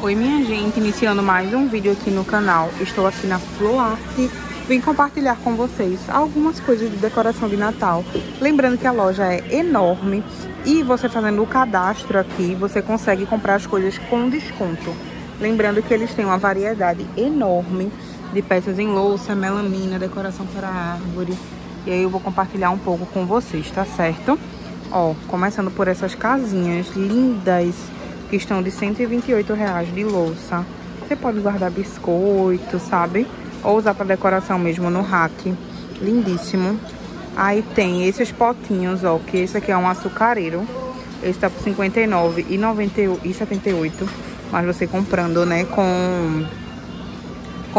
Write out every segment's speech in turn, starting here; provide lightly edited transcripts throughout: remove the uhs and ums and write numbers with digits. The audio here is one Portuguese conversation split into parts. Oi minha gente, iniciando mais um vídeo aqui no canal. Estou aqui na Flor Arte. Vim compartilhar com vocês algumas coisas de decoração de Natal. Lembrando que a loja é enorme e você fazendo o cadastro aqui, você consegue comprar as coisas com desconto. Lembrando que eles têm uma variedade enorme de peças em louça, melamina, decoração para árvore. E aí eu vou compartilhar um pouco com vocês, tá certo? Ó, começando por essas casinhas lindas, que estão de R$128 de louça. Você pode guardar biscoito, sabe? Ou usar para decoração mesmo no rack. Lindíssimo. Aí tem esses potinhos, ó, que esse aqui é um açucareiro. Esse tá por R$59,78. Mas você comprando, né, com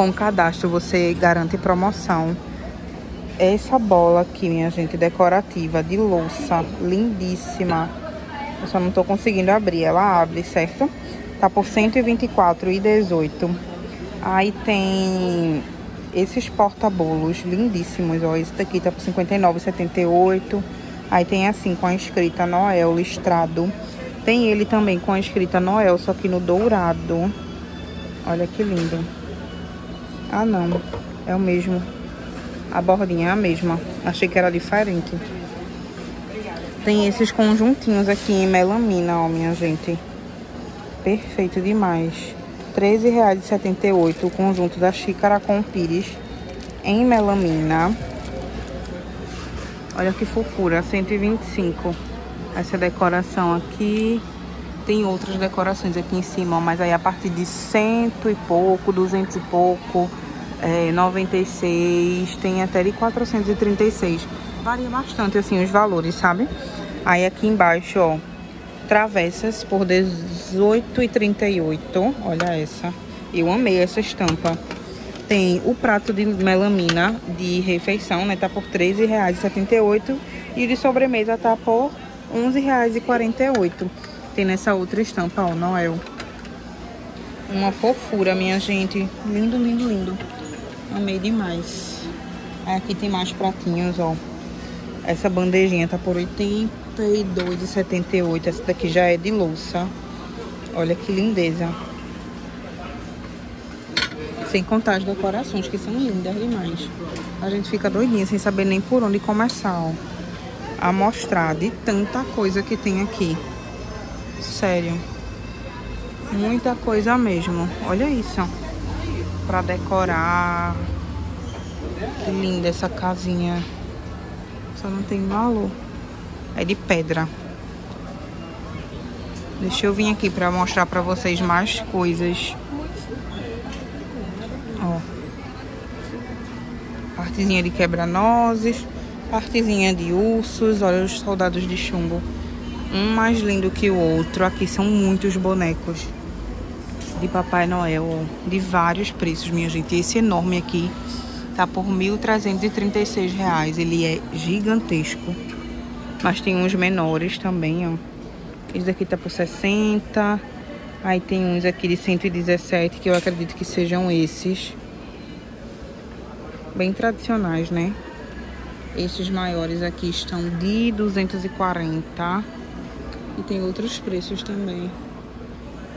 o cadastro, você garante promoção. Essa bola aqui, minha gente, decorativa de louça, lindíssima. Eu só não tô conseguindo abrir, ela abre, certo? Tá por R$124,18. Aí tem esses porta-bolos lindíssimos, ó. Esse daqui tá por R$59,78. Aí tem assim, com a escrita Noel listrado. Tem ele também com a escrita Noel, só que no dourado. Olha que lindo. Ah, não. É o mesmo. A bordinha é a mesma. Achei que era diferente. Tem esses conjuntinhos aqui em melamina, ó, minha gente. Perfeito demais. R$13,78 o conjunto da xícara com pires em melamina. Olha que fofura, R$125. Essa decoração aqui. Tem outras decorações aqui em cima, mas aí a partir de 100 e pouco, 200 e pouco, 96, tem até de 436. Varia bastante, assim, os valores, sabe? Aí aqui embaixo, ó, travessas por R$18,38. Olha essa. Eu amei essa estampa. Tem o prato de melamina de refeição, né? Tá por R$13,78. E de sobremesa tá por R$11,48. Tem nessa outra estampa, ó, Noel. Uma fofura, minha gente. Lindo, lindo, lindo. Amei demais. Aí aqui tem mais pratinhos, ó. Essa bandejinha tá por R$82,78. Essa daqui já é de louça. Olha que lindeza. Sem contar as decorações, que são lindas demais. A gente fica doidinha sem saber nem por onde começar, ó. A mostrar de tanta coisa que tem aqui. Sério. Muita coisa mesmo. Olha isso. Pra decorar. Que linda essa casinha. Só não tem valor. É de pedra. Deixa eu vir aqui pra mostrar pra vocês mais coisas. Ó. Partezinha de quebra-nozes. Partezinha de ursos. Olha os soldados de chumbo. Um mais lindo que o outro. Aqui são muitos bonecos de Papai Noel. De vários preços, minha gente. Esse enorme aqui. Tá por R$1.336, ele é gigantesco. Mas tem uns menores também, ó. Esse daqui tá por 60. Aí tem uns aqui de 117, que eu acredito que sejam esses. Bem tradicionais, né? Esses maiores aqui estão de 240. E tem outros preços também.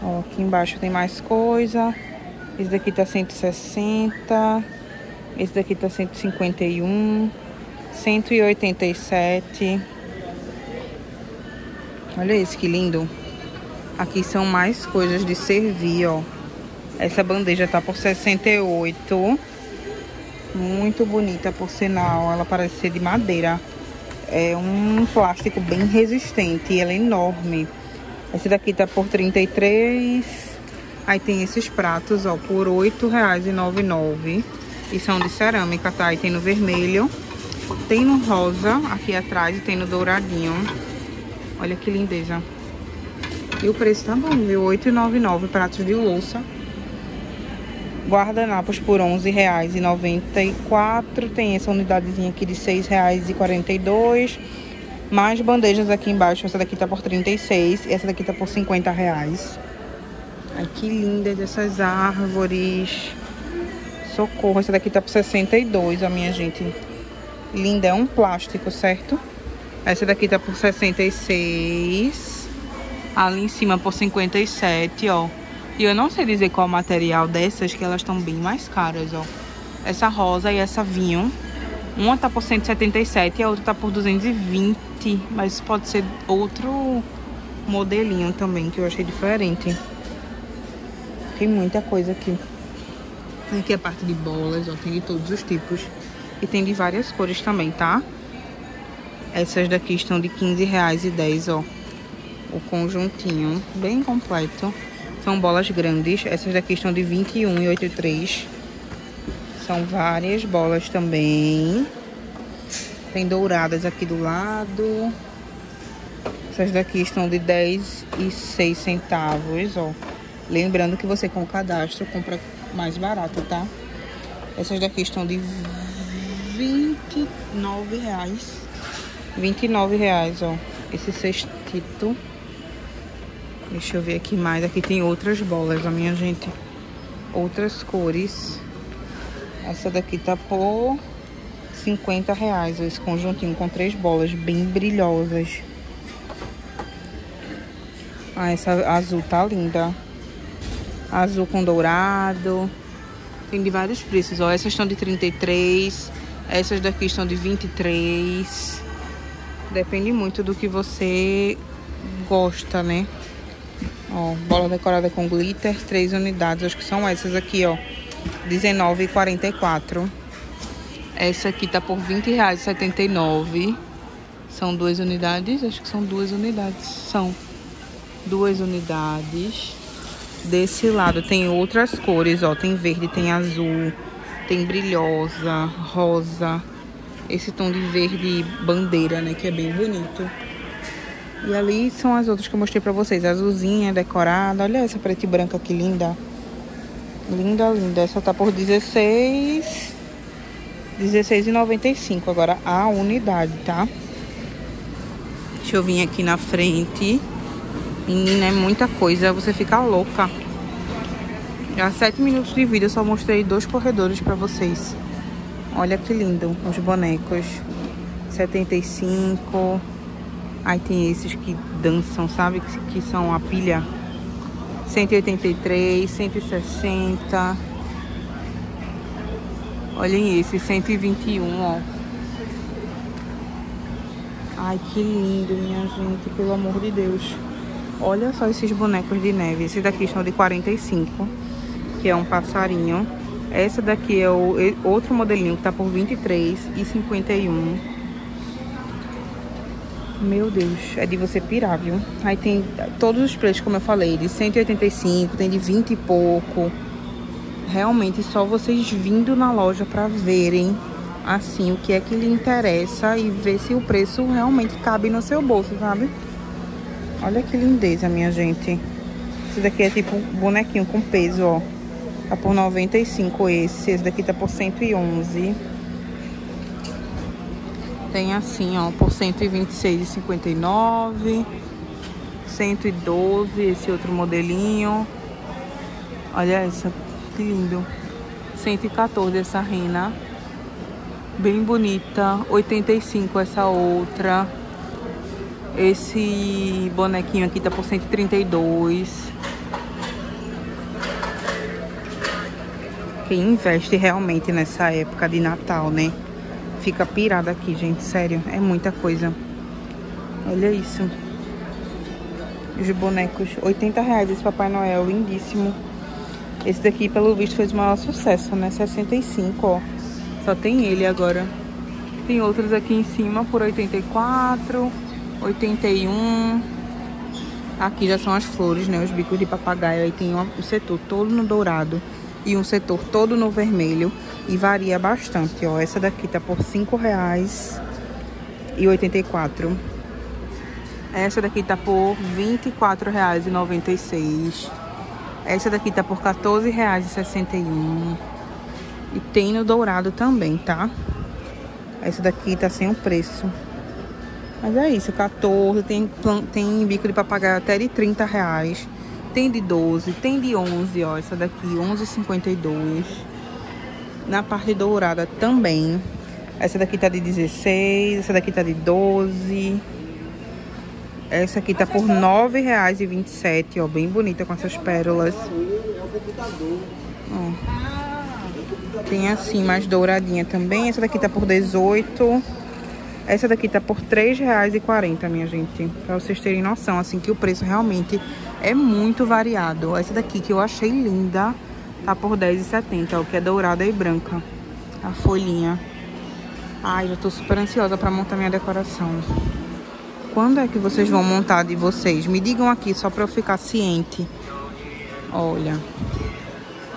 Ó, aqui embaixo tem mais coisa. Esse daqui tá 160. Esse daqui tá 151, 187. Olha esse que lindo. Aqui são mais coisas de servir, ó. Essa bandeja tá por 68. Muito bonita, por sinal. Ela parece ser de madeira. É um plástico bem resistente. Ela é enorme. Esse daqui tá por 33. Aí tem esses pratos, ó, por R$8,99. E são de cerâmica, tá? E tem no vermelho, tem no rosa aqui atrás e tem no douradinho. Olha que lindeza. E o preço tá bom, viu? R$8,99 pratos de louça. Guardanapos por R$11,94. Tem essa unidadezinha aqui de R$6,42. Mais bandejas aqui embaixo. Essa daqui tá por R$36 e essa daqui tá por R$50. Ai, que linda dessas árvores. Socorro, essa daqui tá por 62, ó, minha gente. Linda, é um plástico, certo? Essa daqui tá por 66. ali em cima por 57, ó. E eu não sei dizer qual material dessas, que elas estão bem mais caras, ó. Essa rosa e essa vinho, uma tá por 177 e a outra tá por 220, mas pode ser outro modelinho também, que eu achei diferente. Tem muita coisa aqui. Aqui é a parte de bolas, ó, tem de todos os tipos. E tem de várias cores também, tá? Essas daqui estão de R$15,10, ó. O conjuntinho, bem completo. São bolas grandes. Essas daqui estão de R$21,83. São várias bolas também. Tem douradas aqui do lado. Essas daqui estão de R$10,06, ó. Lembrando que você com o cadastro compra mais barato, tá? Essas daqui estão de R$29,00. R$29,00, ó. Esse sextito. Deixa eu ver aqui mais. Aqui tem outras bolas, ó, minha gente. Outras cores. Essa daqui tá por R$50,00, ó. Esse conjuntinho com 3 bolas bem brilhosas. Ah, essa azul tá linda. Azul com dourado. Tem de vários preços, ó. Essas estão de R$33,00. Essas daqui estão de R$23,00. Depende muito do que você gosta, né? Ó, bola decorada com glitter, 3 unidades. Acho que são essas aqui, ó. R$19,44. Essa aqui tá por R$20,79. São 2 unidades? Acho que são 2 unidades. São 2 unidades. Desse lado tem outras cores, ó. Tem verde, tem azul, tem brilhosa, rosa. Esse tom de verde bandeira, né? Que é bem bonito. E ali são as outras que eu mostrei pra vocês. Azulzinha, decorada. Olha essa preta e branca, que linda. Linda, linda. Essa tá por R$16,95. Agora a unidade, tá? Deixa eu vir aqui na frente. Menina, é muita coisa. Você fica louca. Há 7 minutos de vídeo eu só mostrei 2 corredores pra vocês. Olha que lindo, os bonecos, 75, aí tem esses que dançam, sabe, que são a pilha, 183, 160, olhem esse, 121, ó. Ai, que lindo, minha gente, pelo amor de Deus, olha só esses bonecos de neve, esses daqui estão de 45, que é um passarinho. Essa daqui é outro modelinho que tá por R$23,51. Meu Deus, é de você pirar, viu? Aí tem todos os preços, como eu falei, de 185, tem de 20 e pouco. Realmente, só vocês vindo na loja pra verem, assim, o que é que lhe interessa e ver se o preço realmente cabe no seu bolso, sabe? Olha que lindeza, minha gente. Esse daqui é tipo um bonequinho com peso, ó. Tá por 95 esse daqui tá por 111. Tem assim, ó, por 126,59. 112, esse outro modelinho. Olha essa, que lindo. 114 essa rena. Bem bonita. 85 essa outra. Esse bonequinho aqui tá por 132. Investe realmente nessa época de Natal, né? Fica pirada aqui, gente, sério, é muita coisa. Olha isso. Os bonecos, R$80 esse Papai Noel, lindíssimo. Esse daqui, pelo visto, fez o maior sucesso, né? 65, ó. Só tem ele agora. Tem outros aqui em cima por 84, 81. Aqui já são as flores, né? Os bicos de papagaio. Aí tem o setor todo no dourado. E um setor todo no vermelho. E varia bastante, ó. Essa daqui tá por R$5,84. Essa daqui tá por R$24,96. Essa daqui tá por R$14,61. E tem no dourado também, tá? Essa daqui tá sem o preço. Mas é isso, 14. Tem bico de papagaio até de R$30. Tem de 12, tem de 11, ó. Essa daqui, 11,52. Na parte dourada também. Essa daqui tá de 16, essa daqui tá de 12. Essa aqui tá por R$ 9,27, ó, bem bonita com essas pérolas. Ó. Tem assim, mais douradinha também. Essa daqui tá por R$ 18,00. Essa daqui tá por R$ 3,40, minha gente. Pra vocês terem noção, assim, que o preço realmente é muito variado. Essa daqui que eu achei linda tá por R$ 10,70, ó, que é dourada e branca. A folhinha. Ai, já tô super ansiosa pra montar minha decoração. Quando é que vocês vão montar de vocês? Me digam aqui, só pra eu ficar ciente. Olha.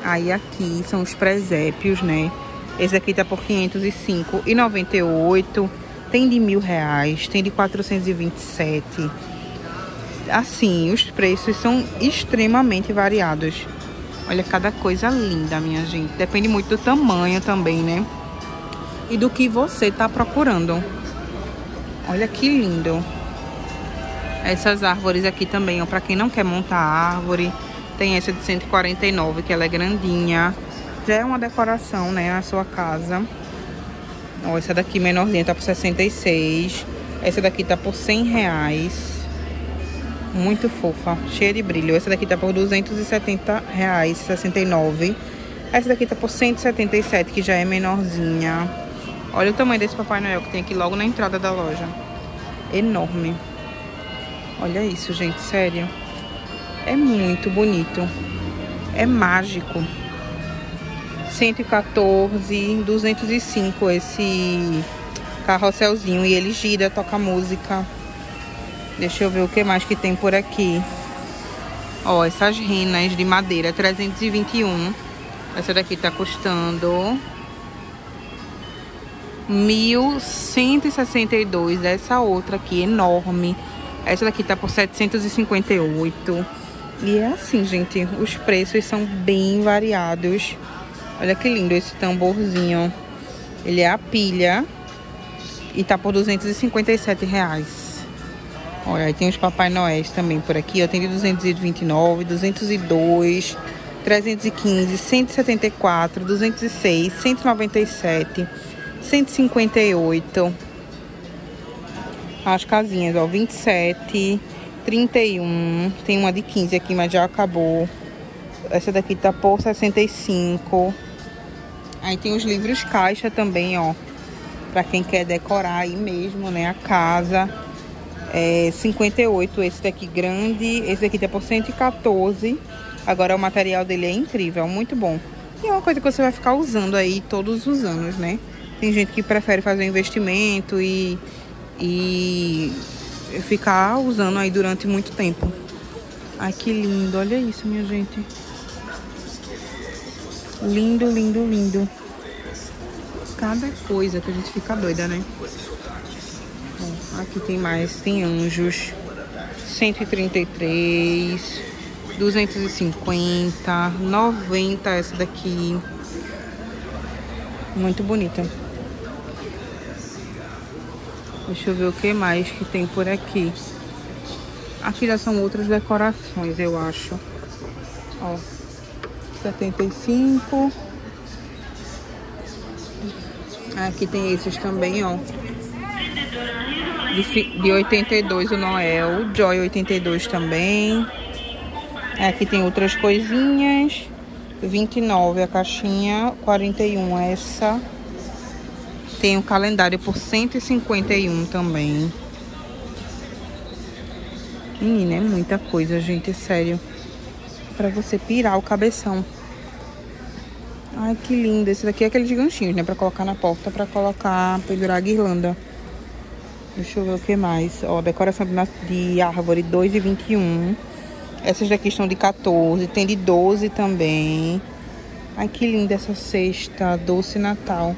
Aí aqui são os presépios, né? Esse aqui tá por R$ 505,98. Tem de R$ 1.000, tem de 427. Assim, os preços são extremamente variados. Olha, cada coisa linda, minha gente. Depende muito do tamanho também, né? E do que você tá procurando. Olha que lindo. Essas árvores aqui também, ó. Pra quem não quer montar árvore. Tem essa de 149, que ela é grandinha. Já é uma decoração, né? Na sua casa. Ó, essa daqui menorzinha tá por 66. Essa daqui tá por R$ 100. Muito fofa, cheia de brilho. Essa daqui tá por R$ 270,69. Essa daqui tá por 177, que já é menorzinha. Olha o tamanho desse Papai Noel que tem aqui logo na entrada da loja. Enorme. Olha isso, gente, sério. É muito bonito. É mágico. 114, 205 esse carrosselzinho. E ele gira, toca música. Deixa eu ver o que mais que tem por aqui. Ó, essas renas de madeira, 321. Essa daqui tá custando R$ 1.162. Essa outra aqui, enorme. Essa daqui tá por 758. E é assim, gente. Os preços são bem variados. Olha que lindo esse tamborzinho. Ele é a pilha. E tá por R$ 257. Olha, aí tem os Papai Noéis também por aqui. Ó, tem de 229, 202, 315, 174, 206, 197, 158. As casinhas, ó, 27, 31. Tem uma de 15 aqui, mas já acabou. Essa daqui tá por 65. Aí tem os livros caixa também, ó. Pra quem quer decorar aí mesmo, né? A casa. É 58. Esse daqui grande. Esse daqui tá por 114. Agora o material dele é incrível, muito bom. E é uma coisa que você vai ficar usando aí todos os anos, né? Tem gente que prefere fazer um investimento e ficar usando aí durante muito tempo. Ai, que lindo. Olha isso, minha gente. Lindo, lindo, lindo. Cada coisa que a gente fica doida, né? Bom, aqui tem mais. Tem anjos. 133. 250. 90 essa daqui. Muito bonita. Deixa eu ver o que mais que tem por aqui. Aqui já são outras decorações, eu acho. Ó, 75. Aqui tem esses também, ó. De 82 o Noel, o Joy 82 também. Aqui tem outras coisinhas. 29 a caixinha, 41 essa. Tem um calendário por 151 também. Menina, é muita coisa, gente, sério. Pra você pirar o cabeção. Ai, que lindo. Esse daqui é aqueles ganchinhos, né? Pra colocar na porta, pra colocar, pendurar a guirlanda. Deixa eu ver o que mais. Ó, decoração de árvore, 2,21. Essas daqui estão de 14. Tem de 12 também. Ai, que linda essa cesta. Doce Natal.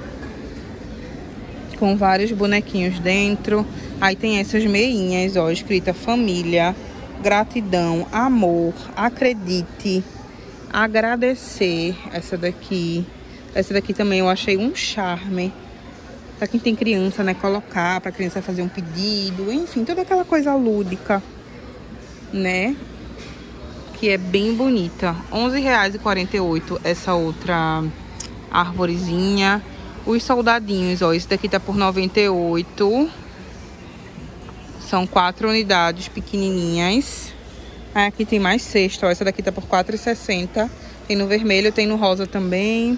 Com vários bonequinhos dentro. Aí tem essas meinhas, ó, escrita família, gratidão, amor, acredite, agradecer. Essa daqui. Essa daqui também eu achei um charme. Pra quem tem criança, né, colocar, pra criança fazer um pedido, enfim, toda aquela coisa lúdica, né? Que é bem bonita. R$ 11,48 essa outra arvorezinha. Os soldadinhos, ó, esse daqui tá por 98. São 4 unidades pequenininhas. Aqui tem mais cesta, ó. Essa daqui tá por R$4,60. Tem no vermelho, tem no rosa também.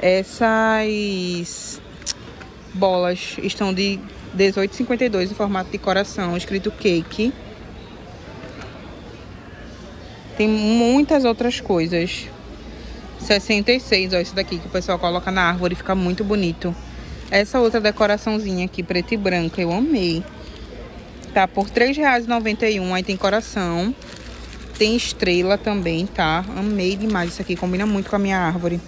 Essas bolas estão de R$18,52 no formato de coração, escrito cake. Tem muitas outras coisas. R$66, ó, isso daqui que o pessoal coloca na árvore, fica muito bonito. Essa outra decoraçãozinha aqui, preta e branca, eu amei. Tá por R$3,91, aí tem coração. Tem estrela também, tá? Amei demais isso aqui, combina muito com a minha árvore.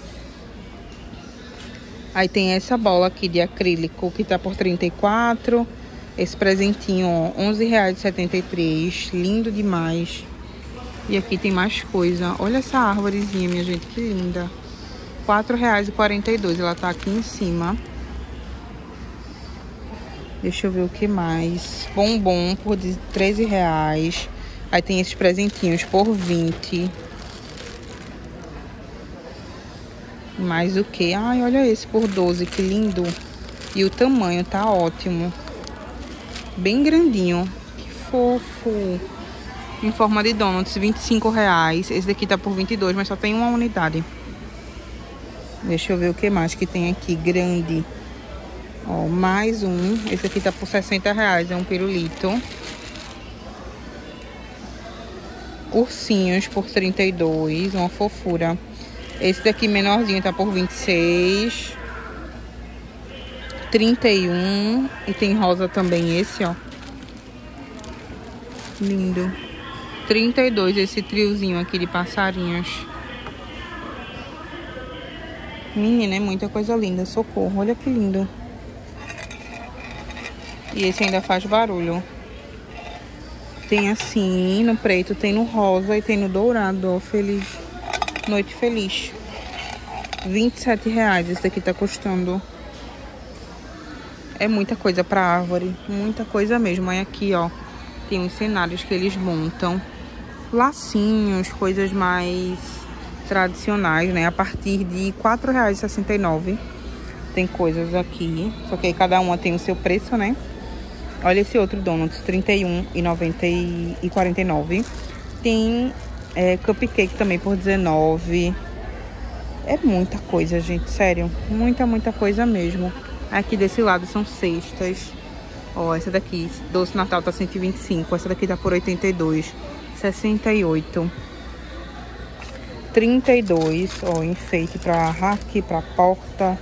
Aí tem essa bola aqui de acrílico, que tá por R$34. Esse presentinho, ó, R$11,73, lindo demais. E aqui tem mais coisa. Olha essa árvorezinha, minha gente, que linda. R$4,42, ela tá aqui em cima. Deixa eu ver o que mais. Bombom por R$13. Aí tem esses presentinhos por R$20. Mais o que? Ai, olha esse por R$12, que lindo. E o tamanho tá ótimo. Bem grandinho. Que fofo. Em forma de donuts, R$25. Esse daqui tá por R$22, mas só tem uma unidade. Deixa eu ver o que mais que tem aqui. Grande. Ó, mais um. Esse aqui tá por R$60, é um pirulito. Ursinhos por R$32, uma fofura. Esse daqui menorzinho tá por R$26. R$31. E tem rosa também esse, ó. Lindo. R$32 esse triozinho aqui de passarinhos. Menina, é muita coisa linda, socorro. Olha que lindo. E esse ainda faz barulho. Tem assim, no preto, tem no rosa e tem no dourado, ó, feliz. Noite feliz. R$27 esse daqui tá custando. É muita coisa pra árvore, muita coisa mesmo. Aí aqui, ó, tem uns cenários que eles montam. Lacinhos, coisas mais tradicionais, né? A partir de R$4,69. Tem coisas aqui. Só que aí cada uma tem o seu preço, né? Olha esse outro donuts, R$31,49. Tem cupcake também por R$19. É muita coisa, gente. Sério. Muita, muita coisa mesmo. Aqui desse lado são cestas. Ó, essa daqui, doce Natal, tá 125. Essa daqui tá por 82. 68. 32. Ó, enfeite pra rack, pra porta.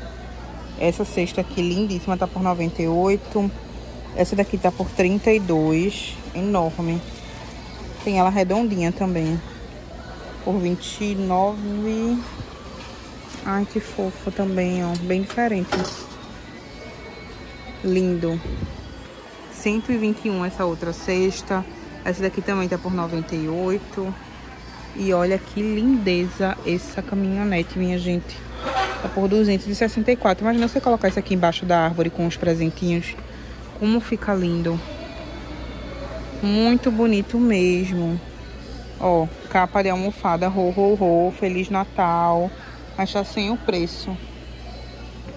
Essa cesta aqui, lindíssima, tá por 98. Essa daqui tá por 32. Enorme. Tem ela redondinha também. Por 29. Ai, que fofa também, ó. Bem diferente. Lindo. 121 essa outra cesta. Essa daqui também tá por 98. E olha que lindeza essa caminhonete, minha gente. Tá por 264. Imagina você colocar isso aqui embaixo da árvore com os presentinhos. Como fica lindo. Muito bonito mesmo. Ó, capa de almofada. Ho, ho, ho. Feliz Natal. Mas tá sem o preço.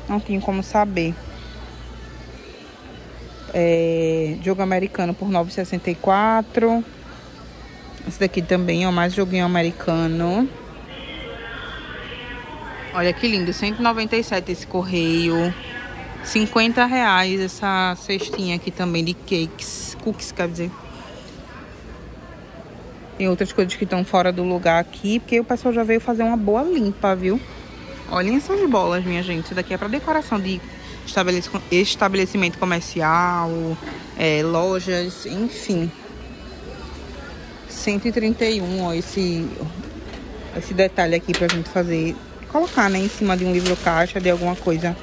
Não tem como saber. Jogo americano por R$9,64. Esse daqui também, ó, mais joguinho americano. Olha que lindo, 197 esse correio. R$50 essa cestinha aqui também de cakes, cookies, quer dizer. Tem outras coisas que estão fora do lugar aqui, porque o pessoal já veio fazer uma boa limpa, viu? Olhem essas bolas, minha gente. Isso daqui é pra decoração de estabelecimento comercial, lojas, enfim. 131, ó, esse detalhe aqui pra gente fazer, colocar, né, em cima de um livro caixa, de alguma coisa.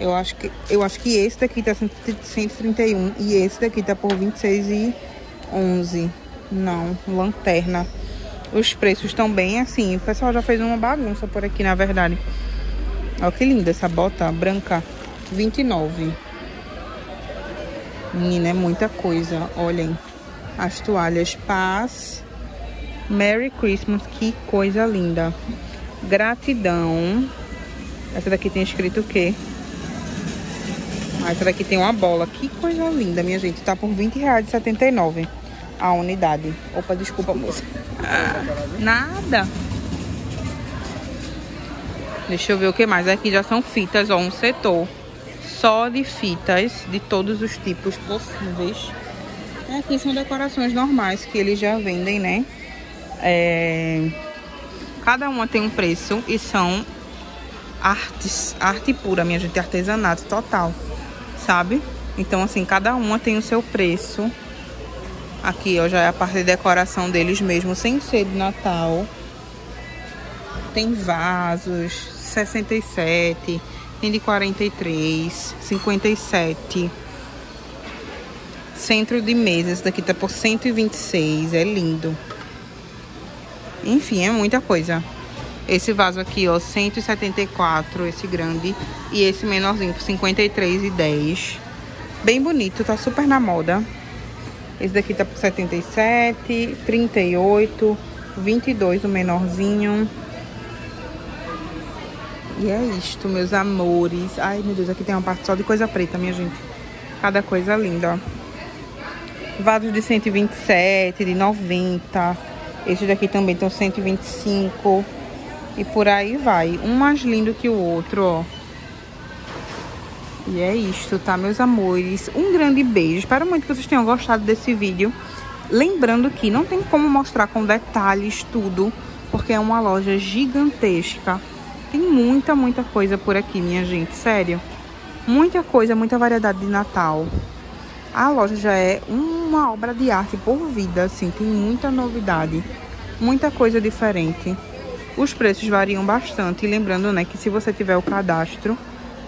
Eu acho que esse daqui tá 131 e esse daqui tá por 26,11. Não, lanterna. Os preços estão bem assim. O pessoal já fez uma bagunça por aqui, na verdade. Olha que linda essa bota branca, 29. Menina, é muita coisa. Olhem as toalhas Paz, Merry Christmas, que coisa linda. Gratidão. Essa daqui tem escrito o quê? Essa daqui tem uma bola. Que coisa linda, minha gente. Tá por R$20,79 a unidade. Opa, desculpa, moça. Nada. Deixa eu ver o que mais. Aqui já são fitas, ó. Um setor só de fitas de todos os tipos possíveis. Aqui são decorações normais que eles já vendem, né? Cada uma tem um preço e são artes, arte pura, minha gente, artesanato total, sabe? Então, assim, cada uma tem o seu preço. Aqui, ó, já é a parte de decoração deles mesmo, sem ser de Natal. Tem vasos, 67, tem de 43, 57. Centro de mesa, esse daqui tá por 126, é lindo. Enfim, é muita coisa. Esse vaso aqui, ó, 174, esse grande. E esse menorzinho por 53,10. Bem bonito, tá super na moda. Esse daqui tá por 77, 38, 22 o menorzinho. E é isto, meus amores. Ai, meu Deus, aqui tem uma parte só de coisa preta, minha gente. Cada coisa linda, ó. Vasos de 127, de 90. Esse daqui também tem 125. E por aí vai. Um mais lindo que o outro, ó. E é isto, tá, meus amores? Um grande beijo. Espero muito que vocês tenham gostado desse vídeo. Lembrando que não tem como mostrar com detalhes tudo, porque é uma loja gigantesca. Tem muita, muita coisa por aqui, minha gente. Sério. Muita coisa, muita variedade de Natal. A loja já é uma obra de arte por vida, assim, tem muita novidade, muita coisa diferente. Os preços variam bastante, e lembrando, né, que se você tiver o cadastro,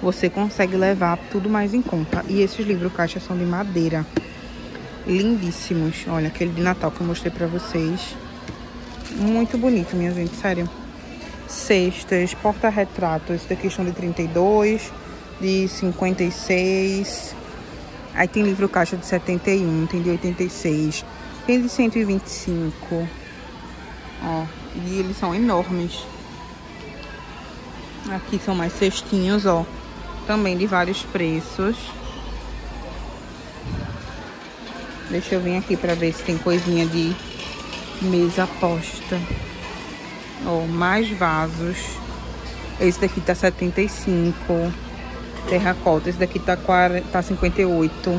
você consegue levar tudo mais em conta. E esses livros caixa são de madeira, lindíssimos. Olha, aquele de Natal que eu mostrei pra vocês. Muito bonito, minha gente, sério. Cestas, porta-retratos, esse daqui são de 32, de 56... Aí tem livro caixa de 71, tem de 86, tem de 125. Ó, e eles são enormes. Aqui são mais cestinhos, ó. Também de vários preços. Deixa eu vir aqui pra ver se tem coisinha de mesa posta. Ó, mais vasos. Esse daqui tá 75. Terracota, esse daqui tá, 58.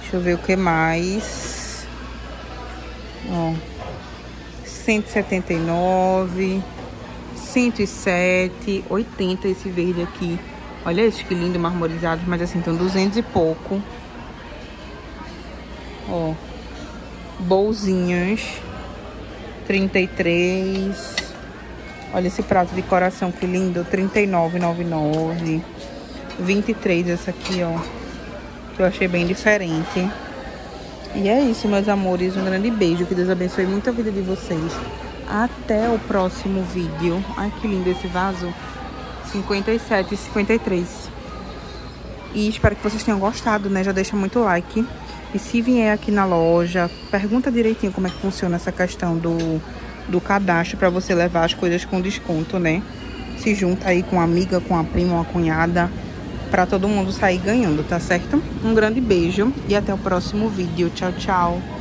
Deixa eu ver o que mais. Ó, 179, 107, 80 esse verde aqui. Olha esse que lindo, marmorizado, mas assim, tem 200 e pouco. Ó, bolsinhas, 33. Olha esse prato de coração, que lindo, R$39,99. 23 essa aqui, ó, que eu achei bem diferente. E é isso, meus amores. Um grande beijo, que Deus abençoe muito a vida de vocês. Até o próximo vídeo. Ai, que lindo esse vaso, 57 e 53. E espero que vocês tenham gostado, né? Já deixa muito like. E se vier aqui na loja, pergunta direitinho como é que funciona essa questão do cadastro, para você levar as coisas com desconto, né? Se junta aí com uma amiga, com a prima, uma cunhada, para todo mundo sair ganhando, tá certo? Um grande beijo e até o próximo vídeo. Tchau, tchau!